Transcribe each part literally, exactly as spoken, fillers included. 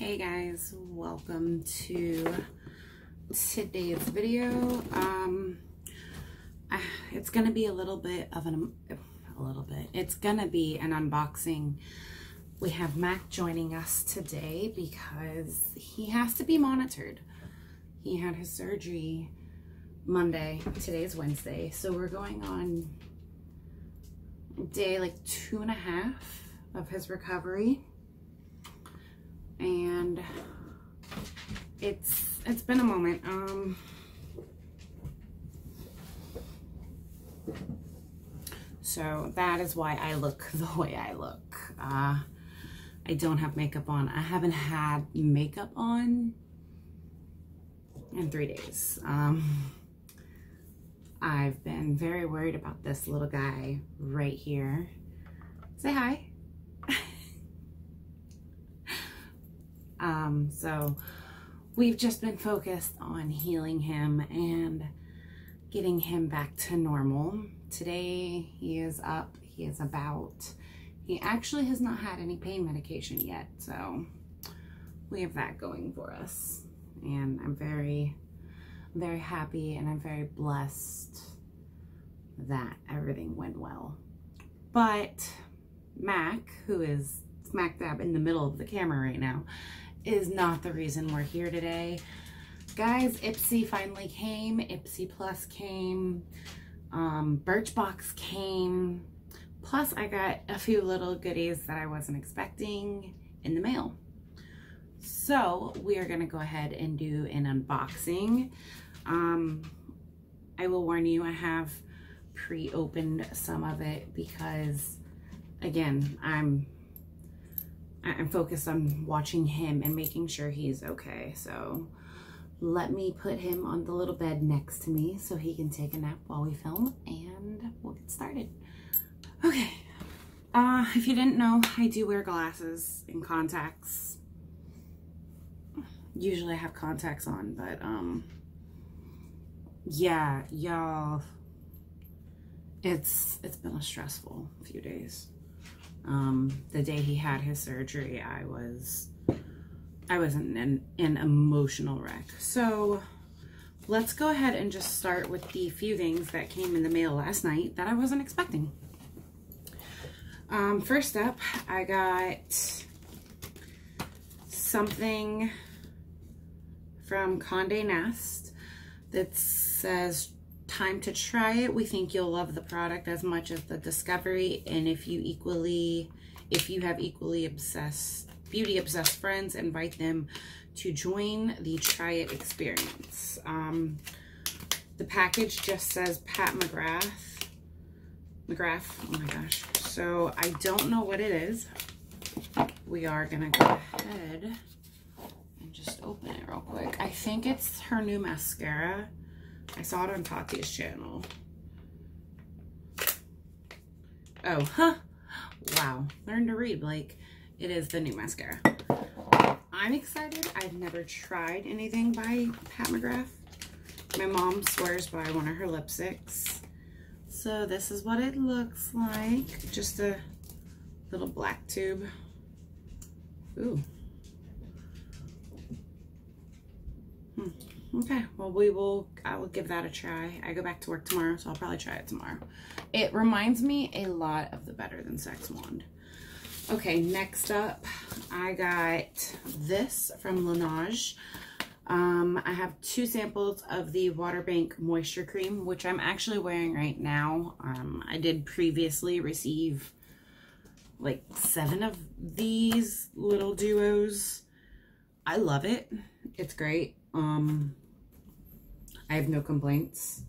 Hey guys, welcome to today's video. Um, it's gonna be a little bit of an a little bit. It's gonna be an unboxing. We have Mac joining us today because he has to be monitored. He had his surgery Monday. Today's Wednesday, so we're going on day like two and a half of his recovery, and it's it's been a moment. Um, so that is why I look the way I look. Uh, I don't have makeup on. I haven't had makeup on in three days. Um, I've been very worried about this little guy right here. Say hi. Um, so we've just been focused on healing him and getting him back to normal. Today he is up, he is about. He actually has not had any pain medication yet, so we have that going for us. And I'm very, very happy, and I'm very blessed that everything went well. But Mac, who is smack dab in the middle of the camera right now, is not the reason we're here today. Guys, Ipsy finally came. Ipsy Plus came. Um, Birchbox came. Plus, I got a few little goodies that I wasn't expecting in the mail. So, we are going to go ahead and do an unboxing. Um, I will warn you, I have pre-opened some of it because, again, I'm... I'm focused on watching him and making sure he's okay. So let me put him on the little bed next to me so he can take a nap while we film, and we'll get started. Okay. Uh, if you didn't know, I do wear glasses and contacts. Usually I have contacts on, but um, yeah, y'all, it's, it's been a stressful few days. Um, the day he had his surgery, I was, I was in an, an emotional wreck. So let's go ahead and just start with the few things that came in the mail last night that I wasn't expecting. Um, first up, I got something from Condé Nast that says, "Time to try it. We think you'll love the product as much as the discovery, and if you equally if you have equally obsessed beauty obsessed friends, invite them to join the try it experience." Um, the package just says Pat McGrath McGrath oh my gosh, so I don't know what it is. We are gonna go ahead and just open it real quick. I think it's her new mascara. I saw it on Tati's channel. Oh, huh. Wow. Learn to read, Blake. It is the new mascara. I'm excited. I've never tried anything by Pat McGrath. My mom swears by one of her lipsticks. So this is what it looks like. Just a little black tube. Ooh. Hmm. Okay, well, we will, I will give that a try. I go back to work tomorrow, so I'll probably try it tomorrow. It reminds me a lot of the Better Than Sex wand. Okay, next up, I got this from Laneige. Um, I have two samples of the Waterbank Moisture Cream, which I'm actually wearing right now. Um, I did previously receive like seven of these little duos. I love it. It's great. Um, I have no complaints.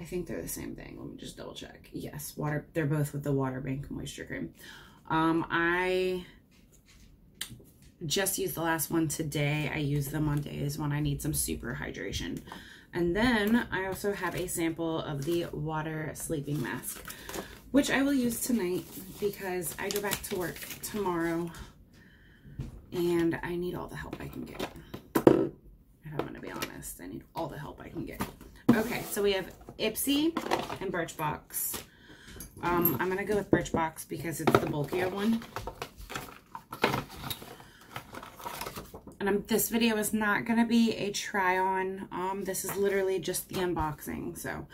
I think they're the same thing. Let me just double check. Yes, water. They're both with the Waterbank Moisture Cream. Um, I just used the last one today. I use them on days when I need some super hydration. And then I also have a sample of the Water Sleeping Mask, which I will use tonight because I go back to work tomorrow and I need all the help I can get. If I'm gonna be honest, I need all the help I can get. Okay, so we have Ipsy and Birchbox. Um, I'm gonna go with Birchbox because it's the bulkier one. and I'm, this video is not going to be a try on. Um, this is literally just the unboxing. So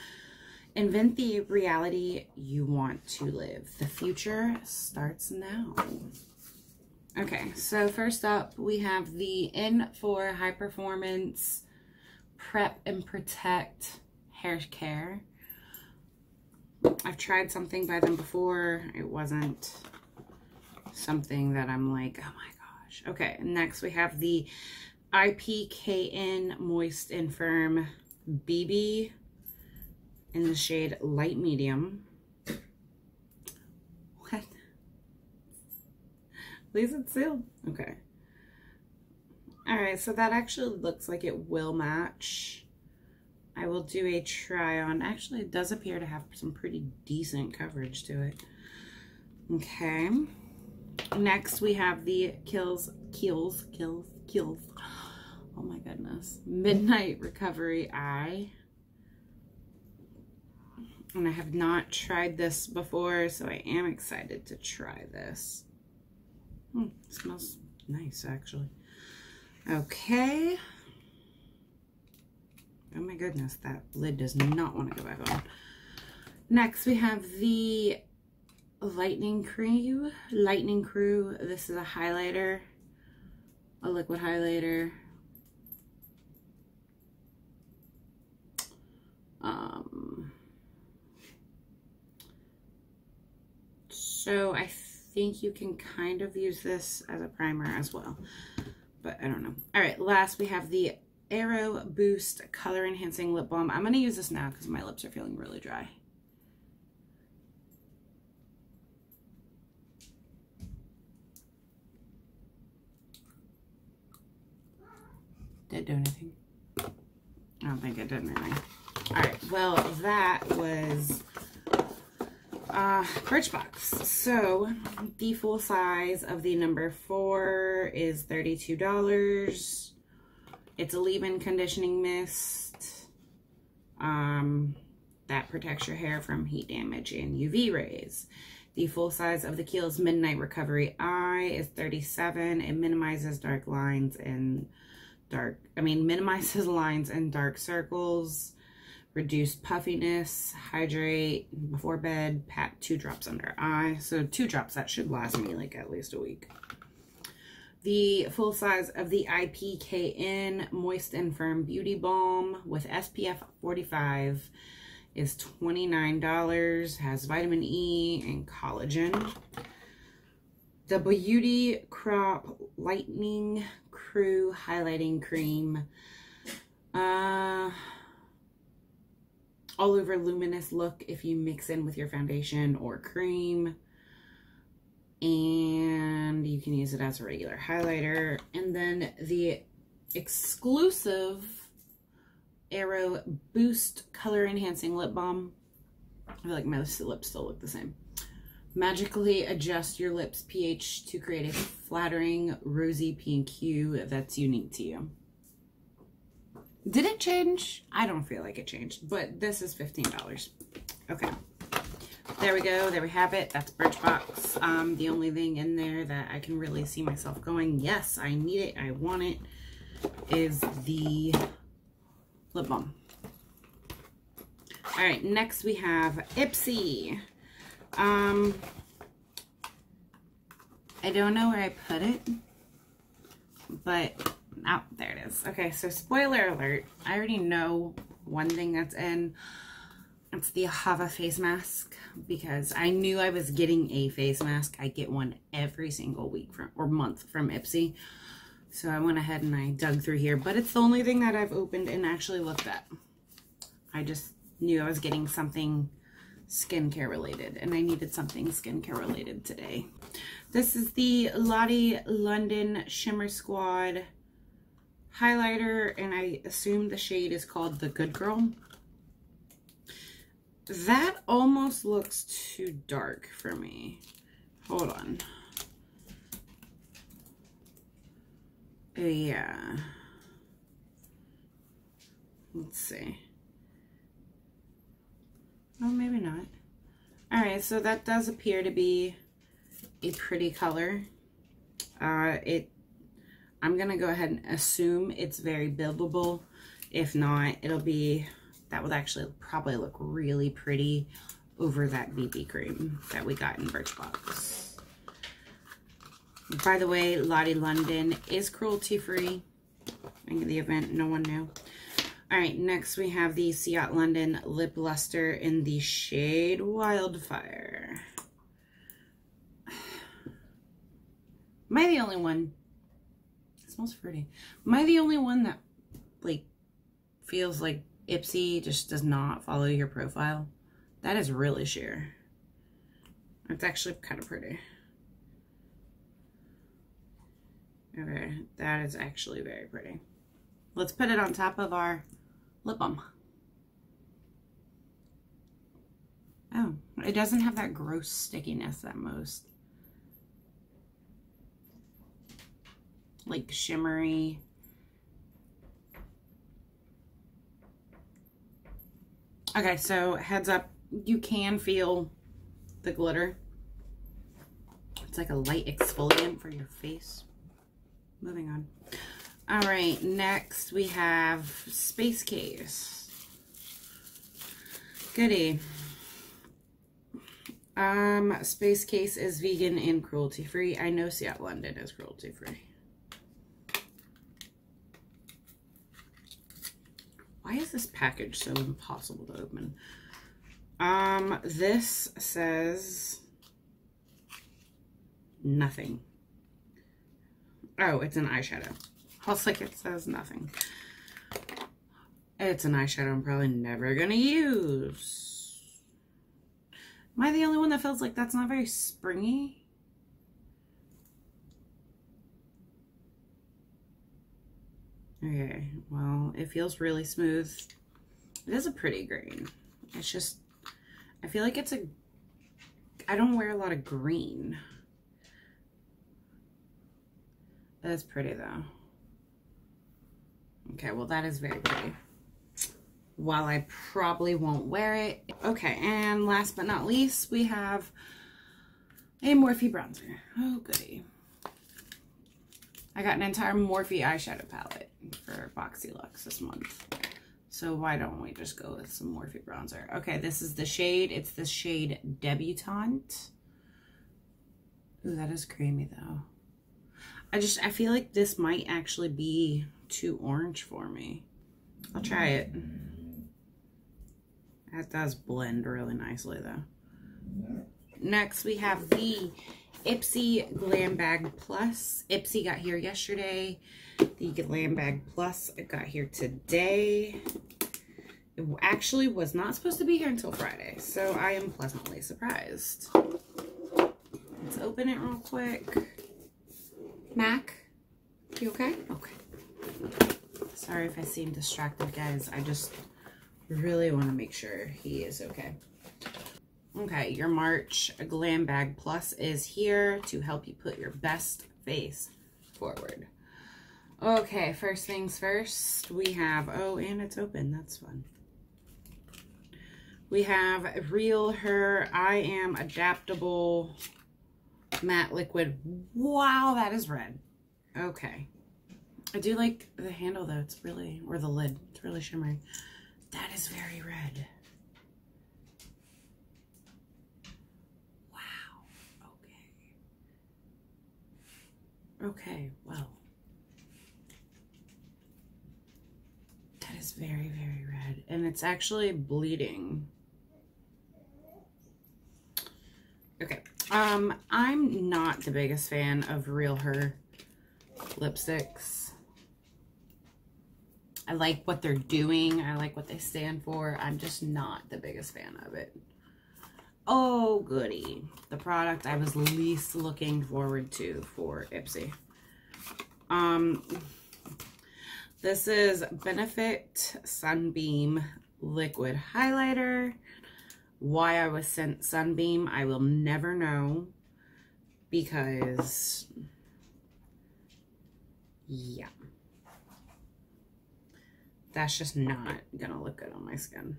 invent the reality you want to live. The future starts now. Okay, so first up we have the N four High Performance Prep and Protect Hair Care. I've tried something by them before. It wasn't something that I'm like, oh my gosh. Okay, next we have the I P K N Moist and Firm B B in the shade Light Medium. What? At least it's sealed. Okay. Alright, so that actually looks like it will match. I will do a try on. Actually, it does appear to have some pretty decent coverage to it. Okay. Next, we have the Kiehl's, Kiehl's, Kiehl's, Kiehl's. Oh my goodness. Midnight Recovery Eye. And I have not tried this before, so I am excited to try this. Mm, smells nice, actually. Okay. Oh my goodness, that lid does not want to go back on. Next, we have the Lightning Crew. Lightning Crew. This is a highlighter, a liquid highlighter. Um. So I think you can kind of use this as a primer as well, but I don't know. All right, last we have the Arrow Boost Color Enhancing Lip Balm. I'm going to use this now because my lips are feeling really dry. Did it do anything? I don't think it did anything. All right, well, that was... Uh, Birchbox. So the full size of the number four is thirty-two dollars. It's a leave-in conditioning mist um, that protects your hair from heat damage and U V rays. The full size of the Kiehl's Midnight Recovery Eye is thirty-seven dollars. It minimizes dark lines and dark, I mean, minimizes lines and dark circles. Reduce puffiness, hydrate before bed, pat two drops under eye. So two drops, that should last me like at least a week. The full size of the I P K N Moist and Firm Beauty Balm with S P F forty-five is twenty-nine dollars, has vitamin E and collagen. The Beauty Crop Lightning Crew Highlighting Cream. Uh... all over luminous look if you mix in with your foundation or cream, and you can use it as a regular highlighter. And then the exclusive Arrow Boost Color Enhancing Lip Balm. I feel like my lips still look the same. Magically adjust your lips' pH to create a flattering rosy pink hue that's unique to you. Did it change? I don't feel like it changed, but this is fifteen dollars. Okay. There we go. There we have it. That's Birchbox. Um, the only thing in there that I can really see myself going, yes, I need it, I want it, is the lip balm. All right. Next we have Ipsy. Um, I don't know where I put it, but... oh, there it is. Okay, so spoiler alert. I already know one thing that's in. It's the Ahava face mask because I knew I was getting a face mask. I get one every single week from, or month from Ipsy. So I went ahead and I dug through here, but it's the only thing that I've opened and actually looked at. I just knew I was getting something skincare related, and I needed something skincare related today. This is the Lottie London Shimmer Squad highlighter, and I assume the shade is called The Good Girl. That almost looks too dark for me. Hold on. Yeah. Let's see. Oh, maybe not. All right, so that does appear to be a pretty color. Uh, it I'm going to go ahead and assume it's very buildable. If not, it'll be, that would actually probably look really pretty over that B B cream that we got in Birchbox. By the way, Lottie London is cruelty-free. In the event, no one knew. All right, next we have the Ciaté London Lip Luster in the shade Wildfire. Am I the only one? It smells fruity. Am I the only one that, like, feels like Ipsy just does not follow your profile? That is really sheer. It's actually kind of pretty. Okay, that is actually very pretty. Let's put it on top of our lip balm. Oh, it doesn't have that gross stickiness that most like shimmery. Okay, so heads up, you can feel the glitter. It's like a light exfoliant for your face. Moving on. All right, next we have Space Case. Goodie. Um, Space Case is vegan and cruelty-free. I know Seat London is cruelty-free. Why is this package so impossible to open? Um, this says nothing. Oh, it's an eyeshadow. I was like, it says nothing. It's an eyeshadow I'm probably never gonna use. Am I the only one that feels like that's not very springy? Okay, well, it feels really smooth. It is a pretty green. It's just, I feel like it's a, I don't wear a lot of green. That's pretty though. Okay, well that is very pretty. While I probably won't wear it. Okay, and last but not least, we have a Morphe bronzer. Oh, goody. I got an entire Morphe eyeshadow palette for Boxy Luxe this month. So why don't we just go with some Morphe bronzer? Okay, this is the shade. It's the shade Debutante. Ooh, that is creamy though. I just, I feel like this might actually be too orange for me. I'll try it. That does blend really nicely though. Next we have the Ipsy Glam Bag Plus. Ipsy got here yesterday. The Glam Bag Plus got here today. It actually was not supposed to be here until Friday, so I am pleasantly surprised. Let's open it real quick. Mac, you okay? Okay. Sorry if I seem distracted, guys. I just really want to make sure he is okay. Okay, your March Glam Bag Plus is here to help you put your best face forward. Okay, first things first, we have, oh, and it's open. That's fun. We have Real Her I Am Adaptable Matte Liquid. Wow, that is red. Okay. I do like the handle though, it's really, or the lid, it's really shimmering. That is very red. Wow, okay. Okay, wow. That is very, very red. And it's actually bleeding. Okay, um, I'm not the biggest fan of Real Her lipsticks. I like what they're doing. I like what they stand for. I'm just not the biggest fan of it. Oh, goody. The product I was least looking forward to for Ipsy. Um, this is Benefit Sunbeam Liquid Highlighter. Why I was sent Sunbeam, I will never know. Because, yeah. That's just not gonna look good on my skin.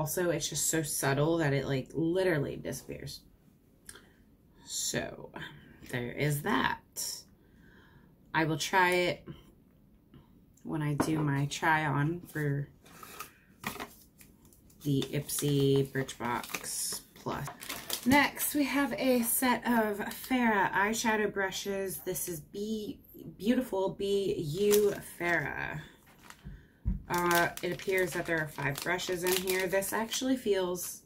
also it's just so subtle that it like literally disappears. So there is that. I will try it when I do my try on for the Ipsy Birchbox Plus. Next, we have a set of Farah eyeshadow brushes. This is Be Beautiful B U Farah. Uh, it appears that there are five brushes in here. This actually feels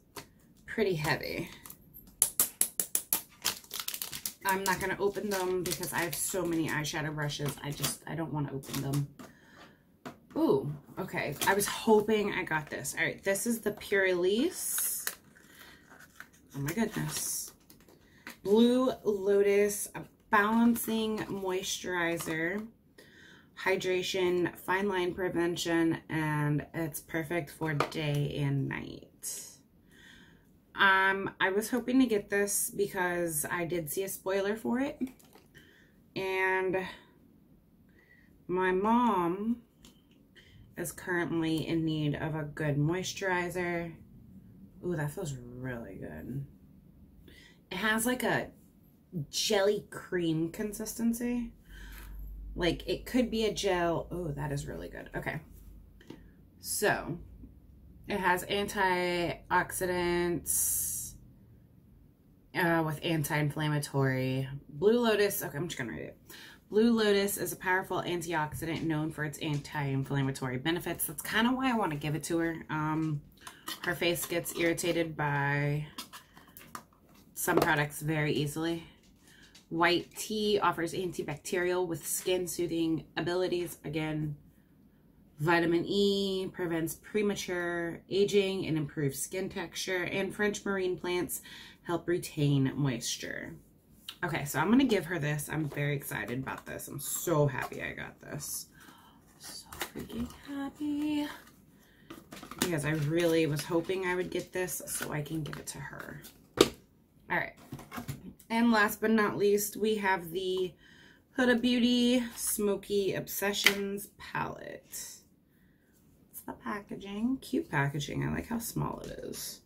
pretty heavy. I'm not going to open them because I have so many eyeshadow brushes. I just, I don't want to open them. Ooh, okay. I was hoping I got this. All right, this is the Purlisse. Oh my goodness. Blue Lotus Balancing Moisturizer, Hydration, Fine Line Prevention, and it's perfect for day and night. Um, I was hoping to get this because I did see a spoiler for it. And my mom is currently in need of a good moisturizer. Ooh, that feels really good. It has like a jelly cream consistency. Like it could be a gel. Oh, that is really good. Okay. So it has antioxidants uh, with anti-inflammatory. Blue Lotus. Okay, I'm just going to read it. Blue Lotus is a powerful antioxidant known for its anti-inflammatory benefits. That's kind of why I want to give it to her. Um, her face gets irritated by some products very easily. White tea offers antibacterial with skin-soothing abilities. Again, vitamin E prevents premature aging and improves skin texture. And French marine plants help retain moisture. Okay, so I'm going to give her this. I'm very excited about this. I'm so happy I got this. So freaking happy. Because I really was hoping I would get this so I can give it to her. All right. And last but not least, we have the Huda Beauty Smoky Obsessions palette. It's the packaging. Cute packaging. I like how small it is.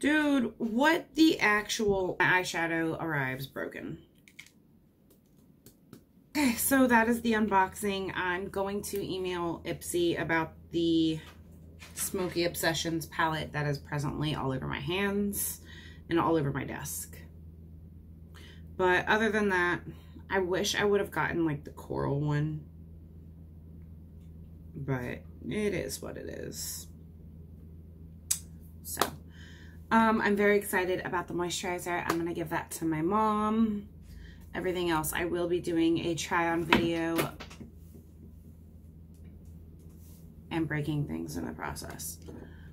Dude, what the actual eyeshadow arrives broken. Okay, so that is the unboxing. I'm going to email Ipsy about the Smoky Obsessions palette that is presently all over my hands and all over my desk. But other than that, I wish I would have gotten like the coral one, but it is what it is. So um, I'm very excited about the moisturizer. I'm going to give that to my mom. Everything else, I will be doing a try on video and breaking things in the process.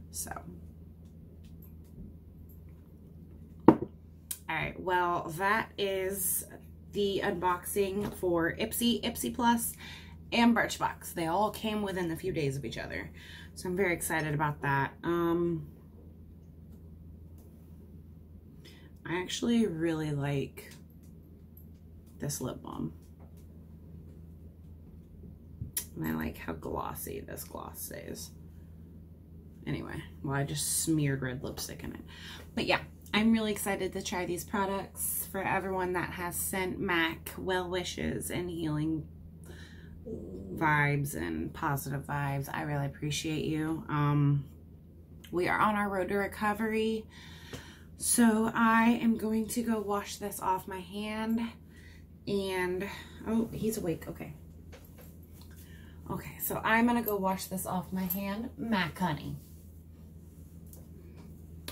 So. All right, well, that is the unboxing for Ipsy, Ipsy Plus, and Birchbox. They all came within a few days of each other. So I'm very excited about that. Um, I actually really like this lip balm. And I like how glossy this gloss is. Anyway, well, I just smeared red lipstick in it. But yeah. I'm really excited to try these products. For everyone that has sent Mac well wishes and healing vibes and positive vibes, I really appreciate you. Um, we are on our road to recovery. So I am going to go wash this off my hand. And, oh, he's awake, okay. Okay, so I'm gonna go wash this off my hand. Mac, honey.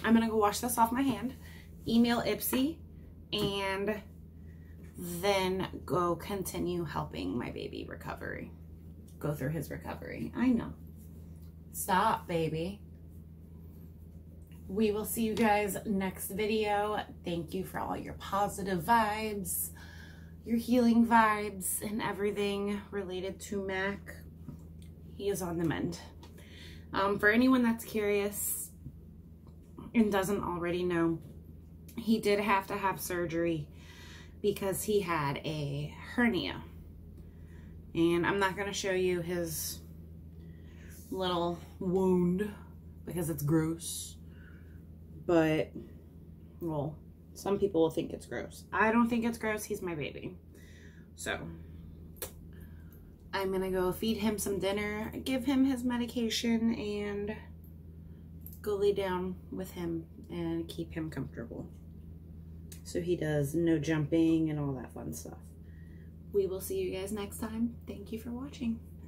I'm going to go wash this off my hand, email Ipsy, and then go continue helping my baby recovery. Go through his recovery. I know. Stop, baby. We will see you guys next video. Thank you for all your positive vibes, your healing vibes, and everything related to Mac. He is on the mend. Um, for anyone that's curious, and doesn't already know, he did have to have surgery because he had a hernia. And I'm not going to show you his little wound, because it's gross. But, well, some people will think it's gross. I don't think it's gross. He's my baby. So, I'm going to go feed him some dinner, give him his medication, and go lay down with him and keep him comfortable. So he does no jumping and all that fun stuff. We will see you guys next time. Thank you for watching.